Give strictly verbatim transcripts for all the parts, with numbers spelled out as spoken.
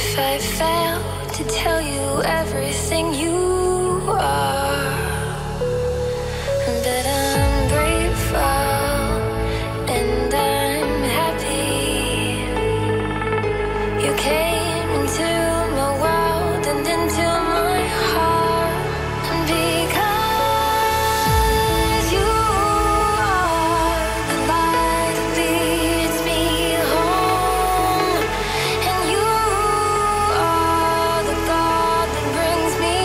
if I failed to tell you everything you are. But I'm grateful and I'm happy you came into my world and into my heart. And because you are the light that leads me home, and you are the God that brings me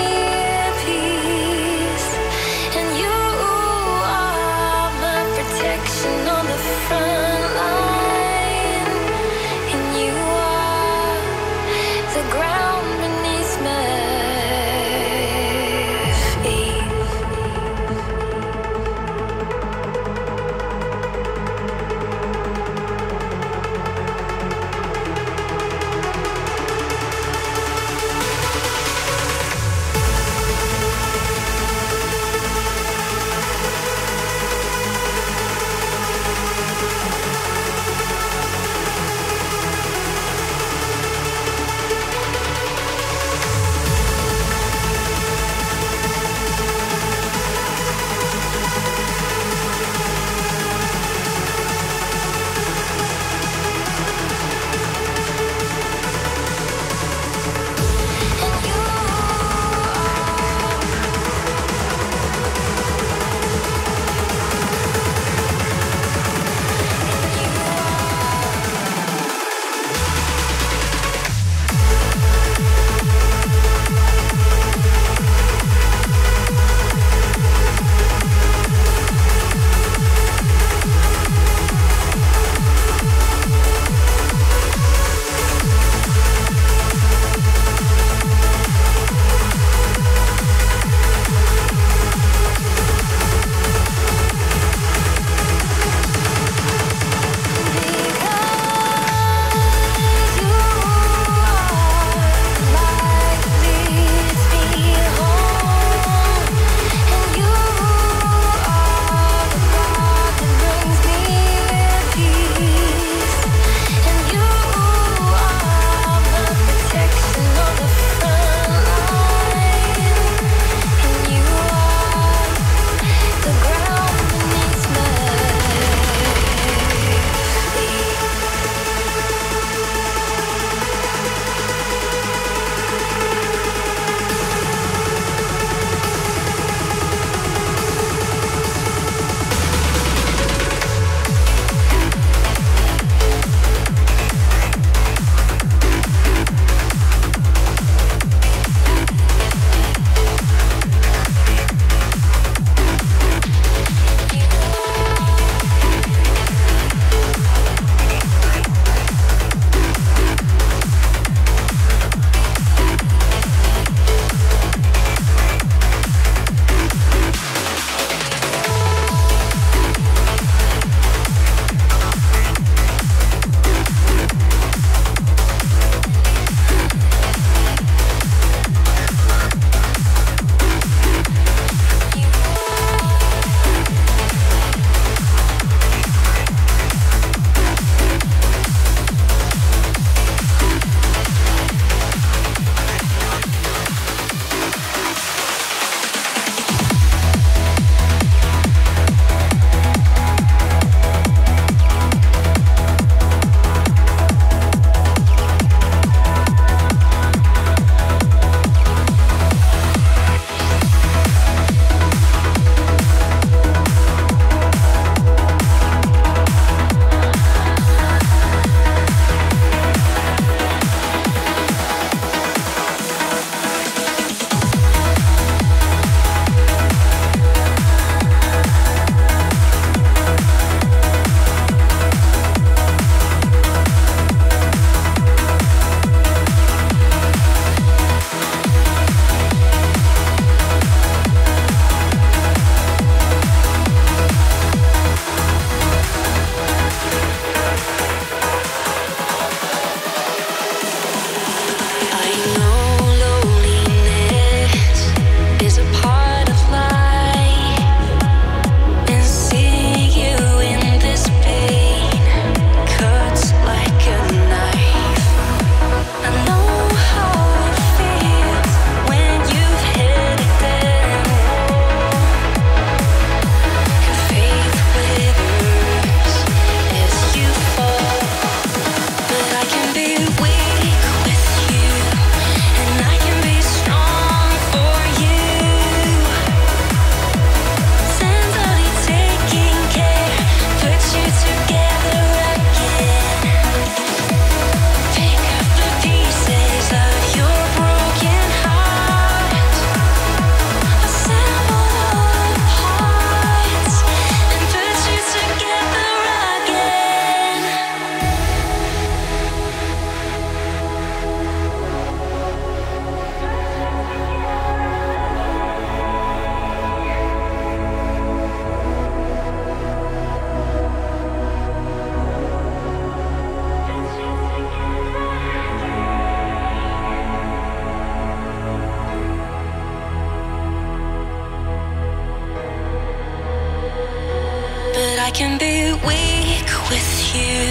can be weak with you,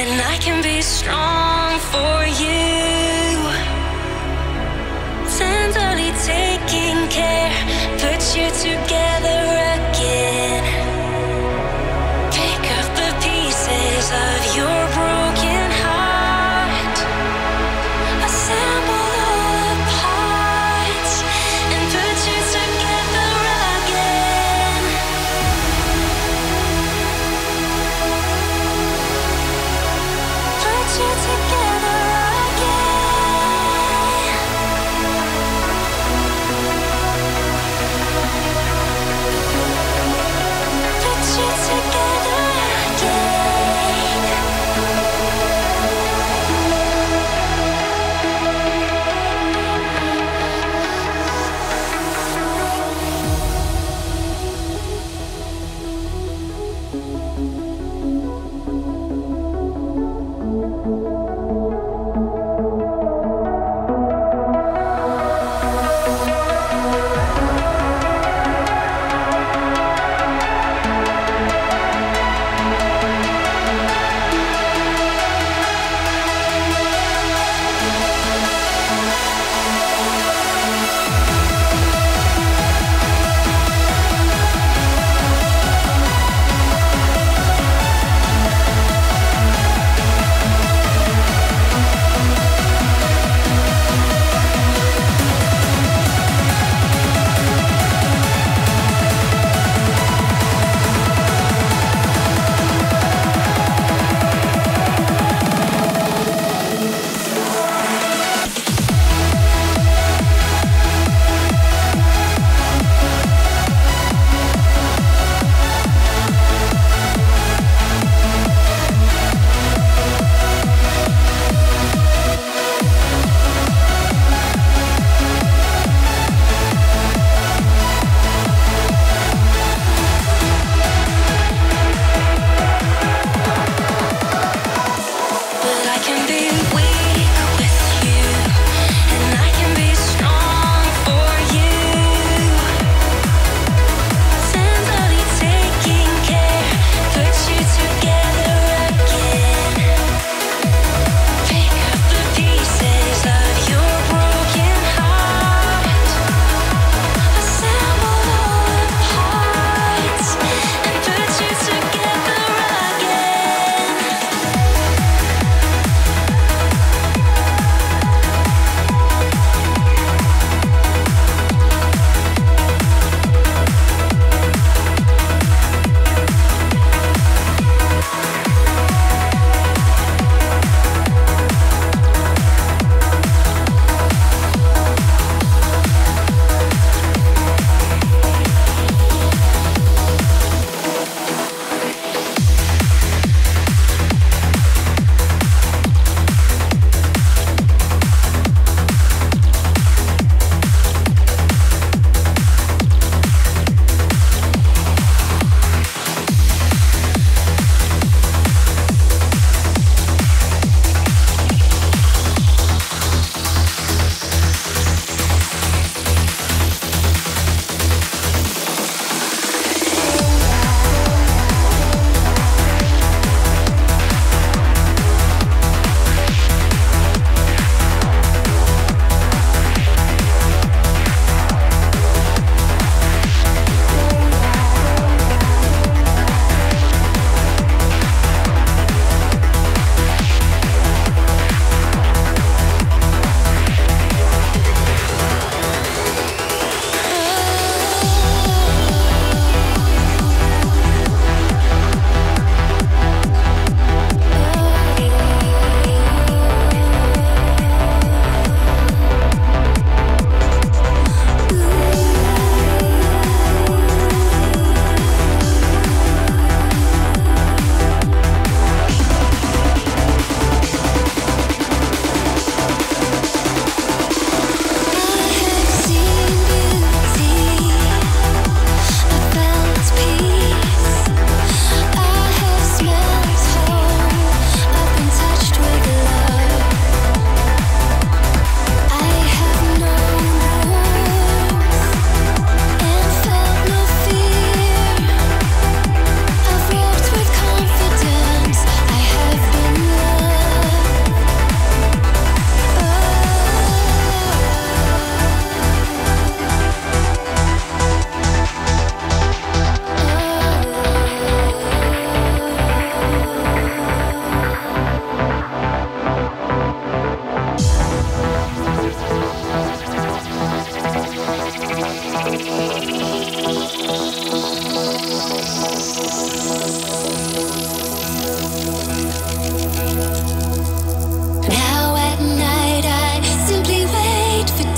and I can be strong for you. Tenderly taking care, put you together again. Pick up the pieces of your broken heart, assemble all the parts, and put you together again. Put you together again.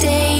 Day.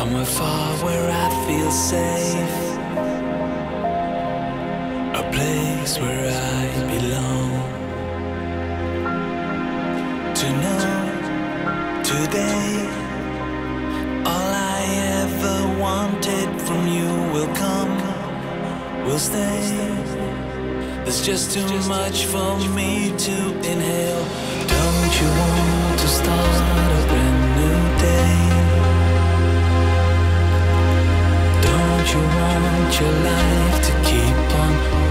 Somewhere far where I feel safe, a place where I belong. To know today all I ever wanted from you will come, will stay. There's just too much for me to inhale. Don't you want to start a brand new day? Don't you want your life to keep on?